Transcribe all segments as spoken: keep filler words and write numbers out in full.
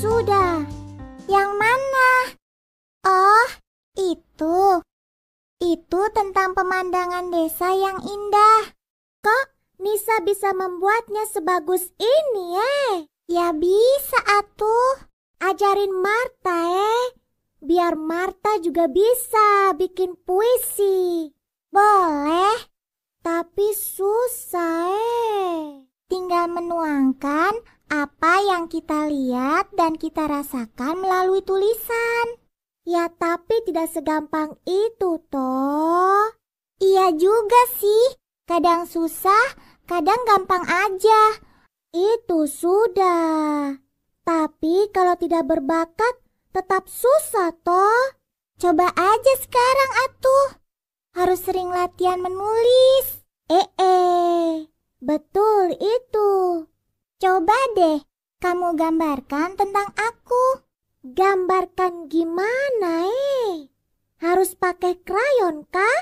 Sudah. Yang mana? Oh, itu. Itu tentang pemandangan desa yang indah. Kok Nisa bisa membuatnya sebagus ini, eh? Ya bisa, atuh. Ajarin Martha, eh. Biar Martha juga bisa bikin puisi. Boleh. Tapi susah, eh. Tinggal menuangkan apa yang kita lihat dan kita rasakan melalui tulisan. Ya, tapi tidak segampang itu, toh. Iya juga sih. Kadang susah, kadang gampang aja. Itu sudah. Tapi kalau tidak berbakat, tetap susah, toh. Coba aja sekarang, atuh. Harus sering latihan menulis. Eh, eh. Betul itu. Coba deh, kamu gambarkan tentang aku. Gambarkan gimana, eh? Harus pakai krayon kah?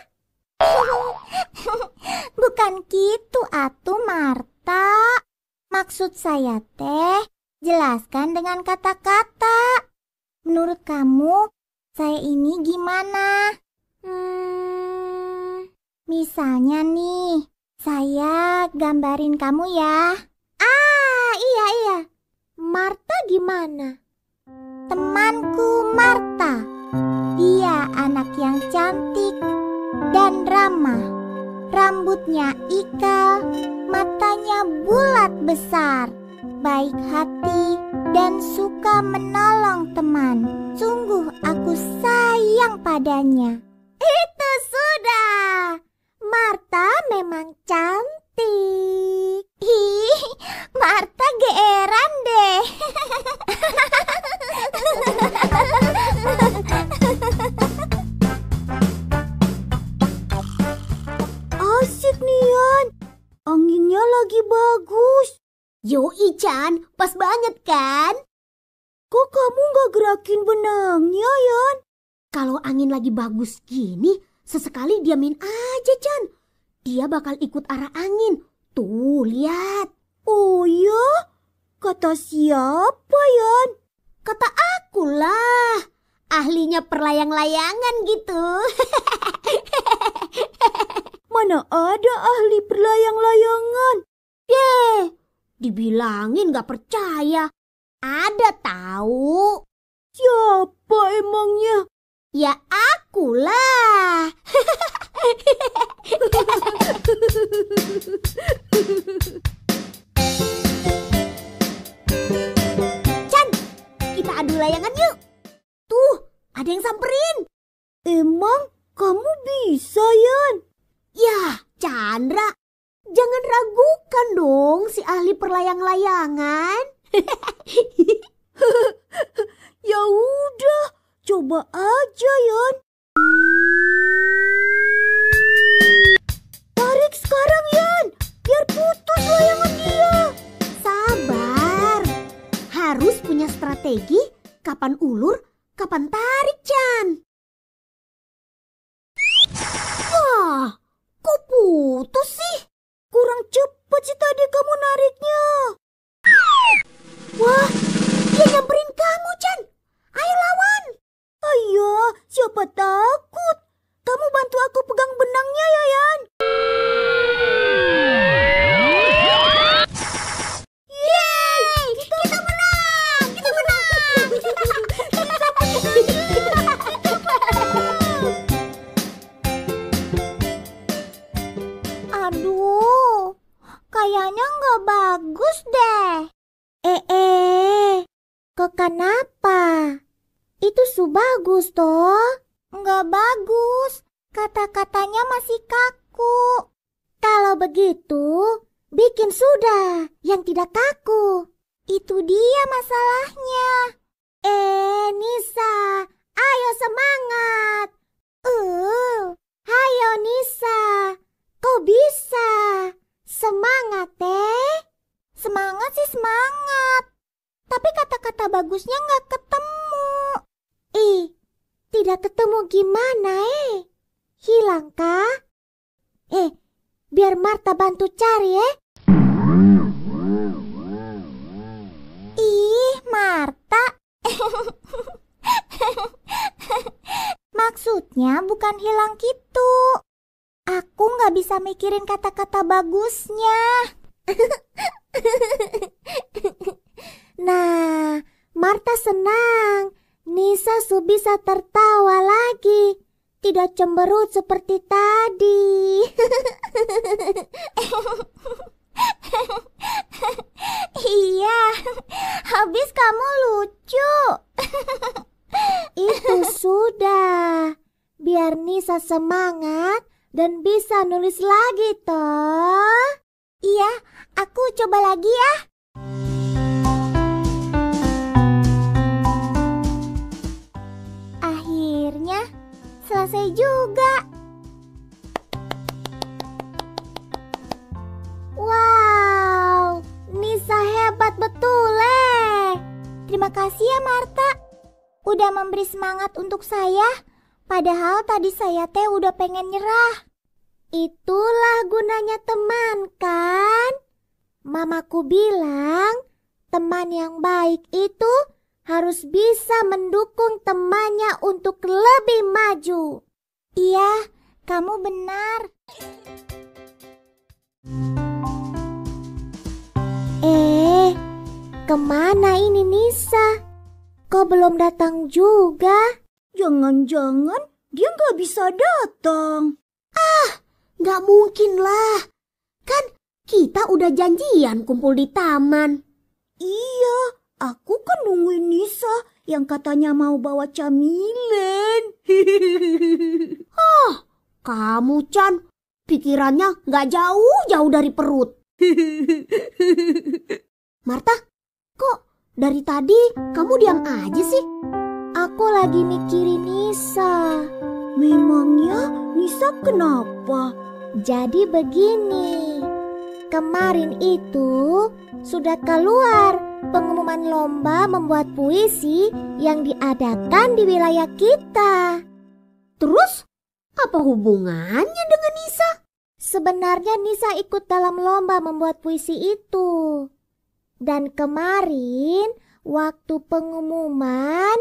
Bukan gitu, atuh Martha. Maksud saya teh, jelaskan dengan kata-kata. Menurut kamu, saya ini gimana? Hmm, misalnya nih, saya gambarin kamu ya. Iya, iya. Martha gimana? Temanku Martha. Dia anak yang cantik dan ramah. Rambutnya ikal, matanya bulat besar. Baik hati dan suka menolong teman. Sungguh aku sayang padanya. Itu sudah. Martha memang cantik. Ih, Martha geeran deh. Asik nih, Yan. Anginnya lagi bagus. Yo, Ican, pas banget kan? Kok kamu nggak gerakin benangnya, Yan? Kalau angin lagi bagus gini, sesekali diamin aja, Can. Dia bakal ikut arah angin. Tuh, lihat. Oh ya? Kata siapa, Yan? Kata akulah. Ahlinya perlayang-layangan gitu. Mana ada ahli perlayang-layangan? Yeh, dibilangin gak percaya. Ada tahu. Siapa emangnya? Ya akulah. Chan, kita adu layangan yuk. Tuh, ada yang samperin. Emang kamu bisa, Yan? Yah, Chandra, jangan ragukan dong si ahli perlayang-layangan. Ya udah, coba aja, Yan. Tarik sekarang, Yan, biar putus layangan dia. Sabar, harus punya strategi kapan ulur, kapan tarik, Chan. Wah, kok putus sih? Kurang cepat sih tadi kamu nariknya. Wah, dia nyamperin kamu, Chan. Ayo lawan. Ayo, siapa takut? Kamu bantu aku pegang benangnya, ya, Yan. Yeay, kita, kita menang! Kita menang! Aduh, kayaknya nggak bagus deh. Eh, eh, kok kenapa? Itu su bagus, toh. Nggak bagus, kata-katanya masih kaku. Kalau begitu, bikin sudah yang tidak kaku. Itu dia masalahnya. Eh, Nisa, ayo semangat. Uh, ayo Nisa, kau bisa. Semangat, eh. Semangat sih semangat. Tapi kata-kata bagusnya nggak ketemu. Ih. Tidak ketemu gimana, eh? Hilang kah? Eh, biar Martha bantu cari, eh? Ih, Martha, maksudnya bukan hilang gitu. Aku nggak bisa mikirin kata-kata bagusnya. Nah, Martha senang. Nisa bisa tertawa lagi. Tidak cemberut seperti tadi. Iya, habis kamu lucu. Itu sudah. Biar Nisa semangat dan bisa nulis lagi toh. Iya, aku coba lagi ya. Akhirnya selesai juga. Wow, Nisa hebat betul eh. Terima kasih ya Martha, udah memberi semangat untuk saya. Padahal tadi saya teh udah pengen nyerah. Itulah gunanya teman, kan? Mamaku bilang, teman yang baik itu harus bisa mendukung temannya untuk lebih maju. Iya, kamu benar. Eh, kemana ini Nisa? Kok belum datang juga? Jangan-jangan dia nggak bisa datang. Ah! Gak mungkin lah, kan kita udah janjian kumpul di taman. Iya, aku kan nungguin Nisa yang katanya mau bawa camilan. Hah, kamu Chan, pikirannya gak jauh-jauh dari perut. Martha, kok dari tadi kamu diam aja sih? Aku lagi mikirin Nisa. Memangnya Nisa kenapa? Jadi begini, kemarin itu sudah keluar pengumuman lomba membuat puisi yang diadakan di wilayah kita. Terus, apa hubungannya dengan Nisa? Sebenarnya Nisa ikut dalam lomba membuat puisi itu. Dan kemarin, waktu pengumuman,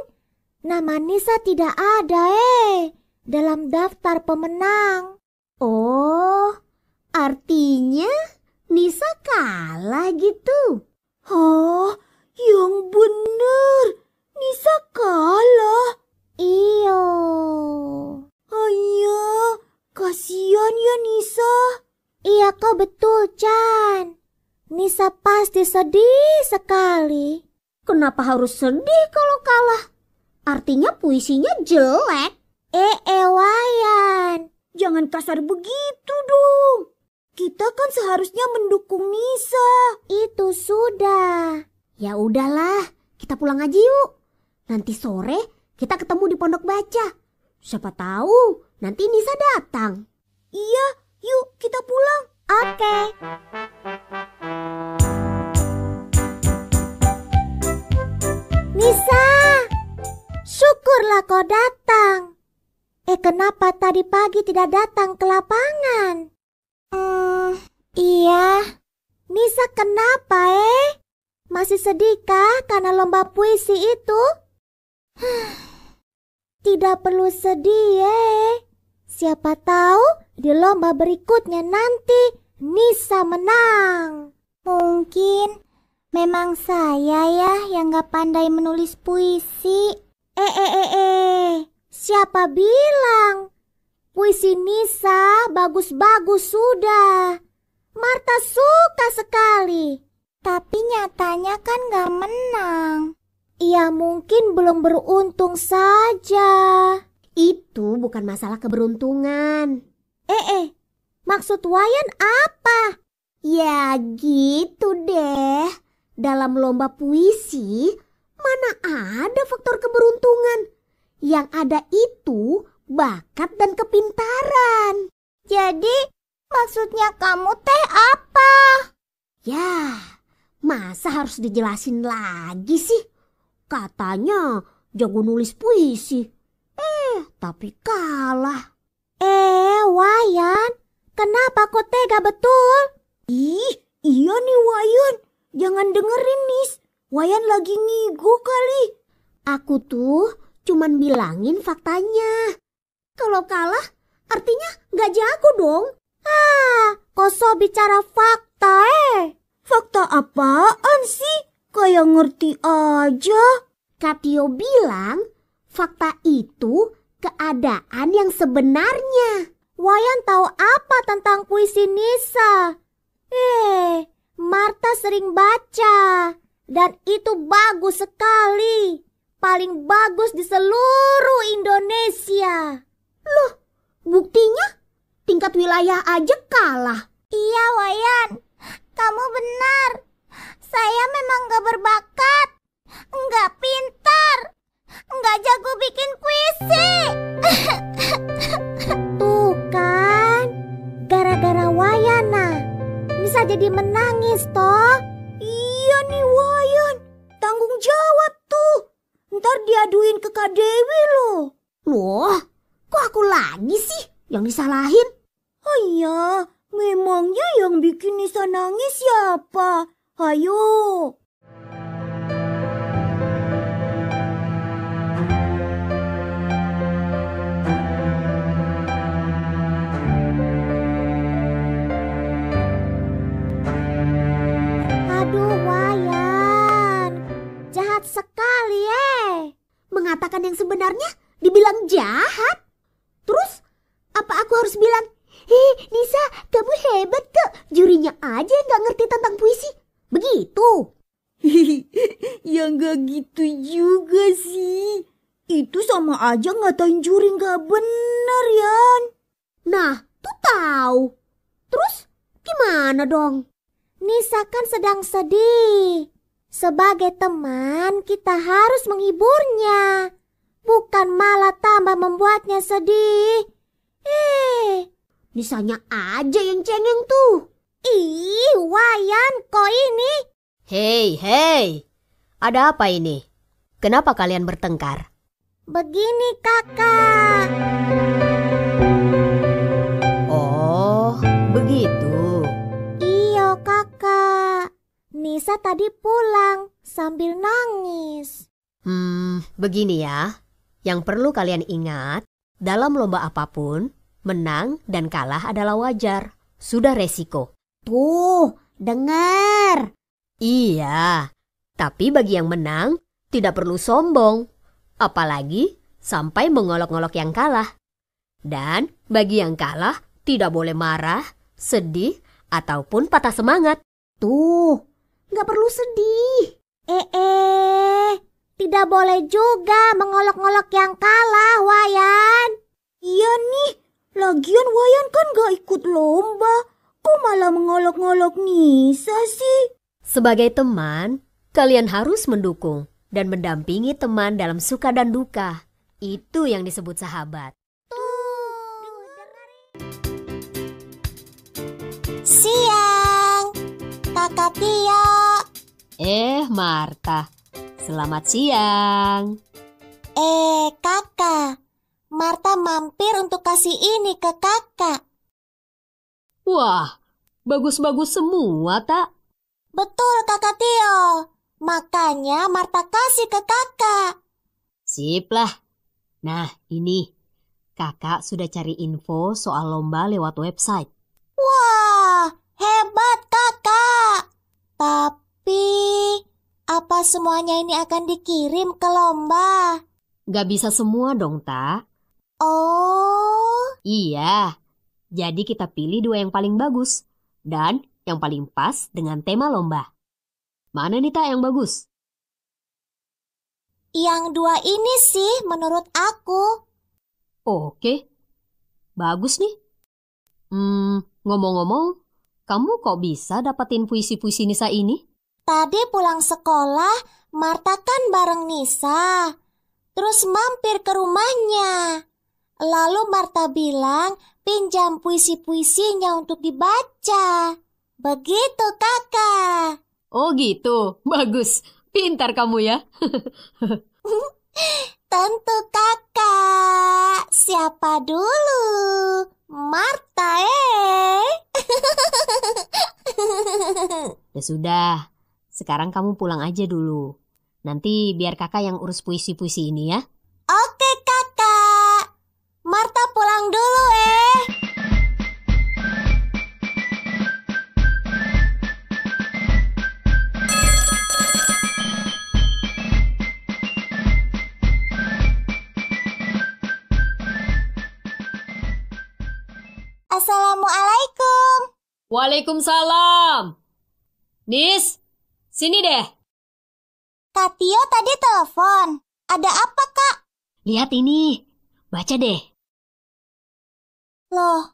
nama Nisa tidak ada eh dalam daftar pemenang. Oh, artinya Nisa kalah gitu? Hah, yang bener, Nisa kalah. Iyo. Ayo, kasihan ya Nisa. Iya kau betul, Chan. Nisa pasti sedih sekali. Kenapa harus sedih kalau kalah? Artinya puisinya jelek. Eh, eh, Wayan. Jangan kasar begitu dong. Kita kan seharusnya mendukung Nisa. Itu sudah. Ya udahlah, kita pulang aja yuk. Nanti sore kita ketemu di pondok baca. Siapa tahu nanti Nisa datang. Iya, yuk kita pulang. Oke. Nisa, syukurlah kau datang. Eh, kenapa tadi pagi tidak datang ke lapangan? Hmm, iya. Nisa kenapa eh? Masih sedihkah karena lomba puisi itu? Tidak perlu sedih eh. Siapa tahu di lomba berikutnya nanti Nisa menang. Mungkin memang saya ya yang gak pandai menulis puisi. Eh, eh, eh, eh. Siapa bilang? Puisi Nisa bagus-bagus sudah. Martha suka sekali. Tapi nyatanya kan gak menang. Iya mungkin belum beruntung saja. Itu bukan masalah keberuntungan. Eh, eh, maksud Wayan apa? Ya gitu deh. Dalam lomba puisi, mana ada faktor keberuntungan? Yang ada itu bakat dan kepintaran. Jadi maksudnya kamu teh apa? Ya, masa harus dijelasin lagi sih? Katanya jago nulis puisi. Eh, tapi kalah. Eh, Wayan, kenapa kau tega betul? Ih, iya nih Wayan. Jangan dengerin Nis. Wayan lagi ngigo kali. Aku tuh cuman bilangin faktanya. Kalau kalah, artinya nggak jago dong. Ah, Koso bicara fakta eh. Fakta apaan sih? Kayak ngerti aja. Katio bilang, fakta itu keadaan yang sebenarnya. Wayan tahu apa tentang puisi Nisa? Eh, Martha sering baca. Dan itu bagus sekali. Paling bagus di seluruh Indonesia. Loh, buktinya tingkat wilayah aja kalah. Iya, Wayan. Kamu benar. Saya memang gak berbakat. Nggak pintar. Nggak jago bikin puisi. Tuh kan. Gara-gara Wayana bisa jadi menangis toh. Iya nih Wayan. Tanggung jawab tuh. Ntar diaduin ke Kak Dewi loh. Loh, kok aku lagi sih yang disalahin? Oh iya, memangnya yang bikin Nisa nangis siapa? Hayo. Sekali eh mengatakan yang sebenarnya dibilang jahat. Terus apa aku harus bilang, "Hei Nisa, kamu hebat kok, jurinya aja yang gak ngerti tentang puisi." Begitu. Ya gak gitu juga sih. Itu sama aja ngatain juri gak bener ya. Nah tuh tahu. Terus gimana dong? Nisa kan sedang sedih. Sebagai teman, kita harus menghiburnya, bukan malah tambah membuatnya sedih. Eh, Nisanya aja yang cengeng tuh. Ih, Wayan, kok ini? Hei, hei, ada apa ini? Kenapa kalian bertengkar? Begini, kakak. Oh, begitu. Iya, kakak. Nisa tadi pulang sambil nangis. Hmm, begini ya. Yang perlu kalian ingat, dalam lomba apapun, menang dan kalah adalah wajar. Sudah resiko. Tuh, dengar. Iya, tapi bagi yang menang, tidak perlu sombong. Apalagi sampai mengolok-olok yang kalah. Dan bagi yang kalah, tidak boleh marah, sedih, ataupun patah semangat. Tuh. Nggak perlu sedih. Eh, eh, tidak boleh juga mengolok-olok yang kalah, Wayan. Iya nih, lagian Wayan kan nggak ikut lomba. Kok malah mengolok-olok Nisa sih? Sebagai teman, kalian harus mendukung dan mendampingi teman dalam suka dan duka. Itu yang disebut sahabat. Siang, Kakak Tia. Eh, Martha, selamat siang. Eh, kakak, Martha mampir untuk kasih ini ke kakak. Wah, bagus-bagus semua, tak? Betul, kakak Tio. Makanya Martha kasih ke kakak. Sip lah. Nah, ini. Kakak sudah cari info soal lomba lewat website. Wah, hebat kakak. Tapi... Tapi, apa semuanya ini akan dikirim ke lomba? Gak bisa semua dong, Ta. Oh. Iya, jadi kita pilih dua yang paling bagus. Dan yang paling pas dengan tema lomba. Mana nih, Ta, yang bagus? Yang dua ini sih menurut aku. Oke, bagus nih. Hmm, ngomong-ngomong, kamu kok bisa dapetin puisi-puisi Nisa ini? Tadi pulang sekolah, Martha kan bareng Nisa, terus mampir ke rumahnya. Lalu Martha bilang pinjam puisi-puisinya untuk dibaca. Begitu kakak. Oh gitu, bagus. Pintar kamu ya. Tentu kakak. Siapa dulu? Martha eh. Ya sudah. Sekarang kamu pulang aja dulu. Nanti biar kakak yang urus puisi-puisi ini ya. Oke kakak. Martha Waalaikumsalam. Nis, sini deh. Kak Tio tadi telepon. Ada apa, Kak? Lihat ini. Baca deh. Loh,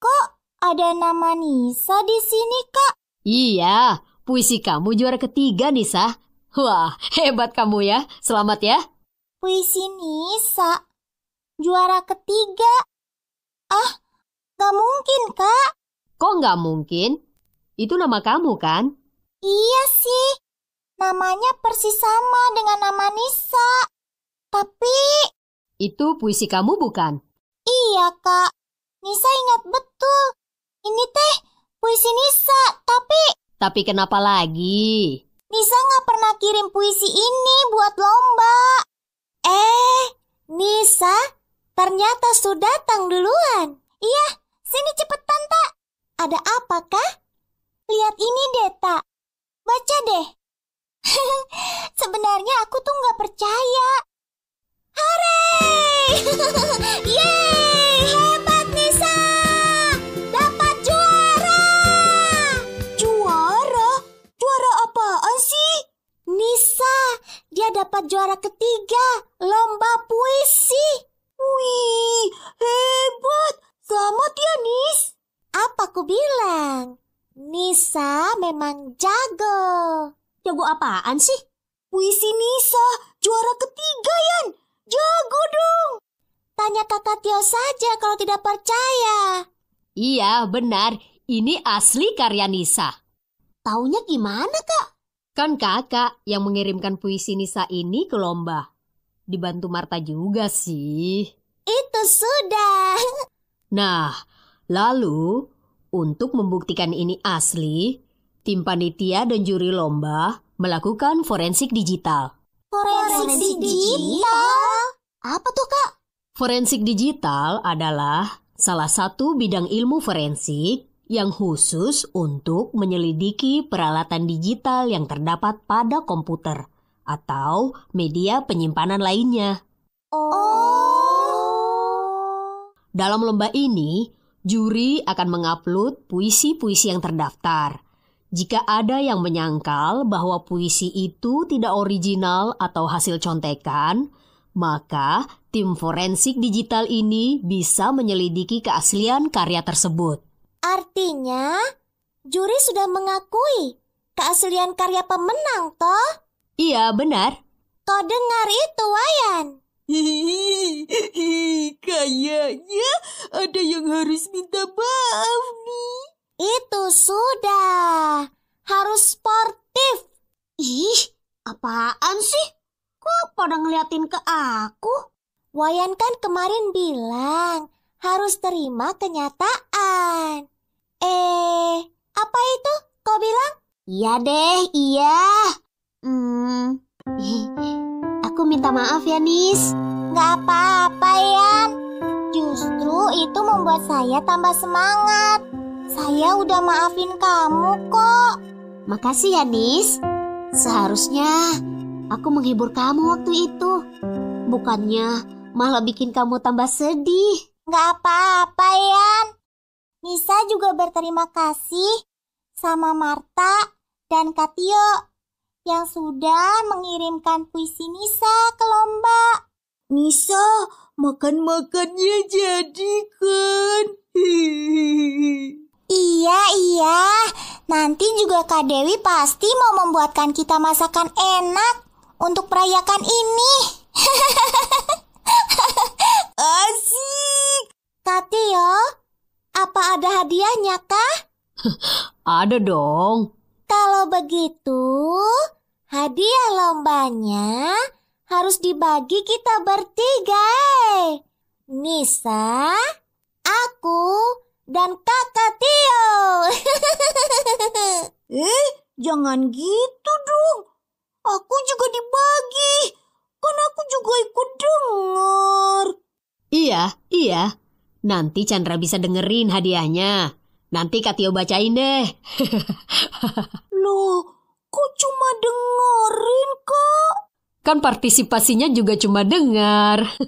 kok ada nama Nisa di sini, Kak? Iya, puisi kamu juara ketiga, Nisa. Wah, hebat kamu ya. Selamat ya. Puisi Nisa juara ketiga. Ah, gak mungkin, Kak. Kok gak mungkin? Itu nama kamu, kan? Iya sih, namanya persis sama dengan nama Nisa. Tapi... itu puisi kamu bukan? Iya, Kak. Nisa ingat betul. Ini teh puisi Nisa, tapi... Tapi kenapa lagi? Nisa gak pernah kirim puisi ini buat lomba. Eh, Nisa ternyata sudah datang duluan. Iya, sini cepetan, Tak. Ada apa, Kak? Lihat ini deh, Tak. Baca deh. Sebenarnya aku tuh nggak percaya. Hooray! Yeay! Hebat, Nisa! Dapat juara! Juara? Juara apaan sih? Nisa, dia dapat juara ketiga lomba puisi. Wih, hebat! Selamat ya, Nis. Apa aku bilang? Nisa memang jago. Jago apaan sih? Puisi Nisa juara ketiga, Yan. Jago dong. Tanya Kakak Tio saja kalau tidak percaya. Iya, benar. Ini asli karya Nisa. Taunya gimana, Kak? Kan Kakak yang mengirimkan puisi Nisa ini ke lomba. Dibantu Marta juga sih. Itu sudah. Nah, lalu... untuk membuktikan ini asli, tim panitia dan juri lomba melakukan forensik digital. Forensik, forensik digital? digital? Apa tuh, Kak? Forensik digital adalah salah satu bidang ilmu forensik yang khusus untuk menyelidiki peralatan digital yang terdapat pada komputer atau media penyimpanan lainnya. Oh. Dalam lomba ini, juri akan mengupload puisi-puisi yang terdaftar. Jika ada yang menyangkal bahwa puisi itu tidak original atau hasil contekan, maka tim forensik digital ini bisa menyelidiki keaslian karya tersebut. Artinya, juri sudah mengakui keaslian karya pemenang, toh? Iya, benar. Kau dengar itu, Wayan? Hihihi, kayaknya ada yang harus minta maaf nih. Itu sudah, harus sportif. Ih, apaan sih? Kok pada ngeliatin ke aku? Wayan kan kemarin bilang harus terima kenyataan. Eh, apa itu kau bilang? Iya deh, iya. Hmm... Aku minta maaf ya, Nis. Gak apa-apa, Yan. Justru itu membuat saya tambah semangat. Saya udah maafin kamu kok. Makasih ya, Nis. Seharusnya aku menghibur kamu waktu itu. Bukannya malah bikin kamu tambah sedih. Gak apa-apa, Yan. Nisa juga berterima kasih sama Marta dan Kak Tio yang sudah mengirimkan puisi Nisa ke lomba. Nisa, makan-makannya jadi kan? Iya, iya. Nanti juga Kak Dewi pasti mau membuatkan kita masakan enak untuk merayakan ini. Asik. Kak Tio, apa ada hadiahnya, Kak? Ada dong. Kalau begitu, hadiah lombanya harus dibagi kita bertiga. Nisa, aku, dan Kakak Tio. Eh, jangan gitu dong. Aku juga dibagi. Kan aku juga ikut dengar. Iya, iya. Nanti Chandra bisa dengerin hadiahnya. Nanti Kak Tio bacain deh. Loh, kok cuma dengerin, Kak? Kan partisipasinya juga cuma dengar.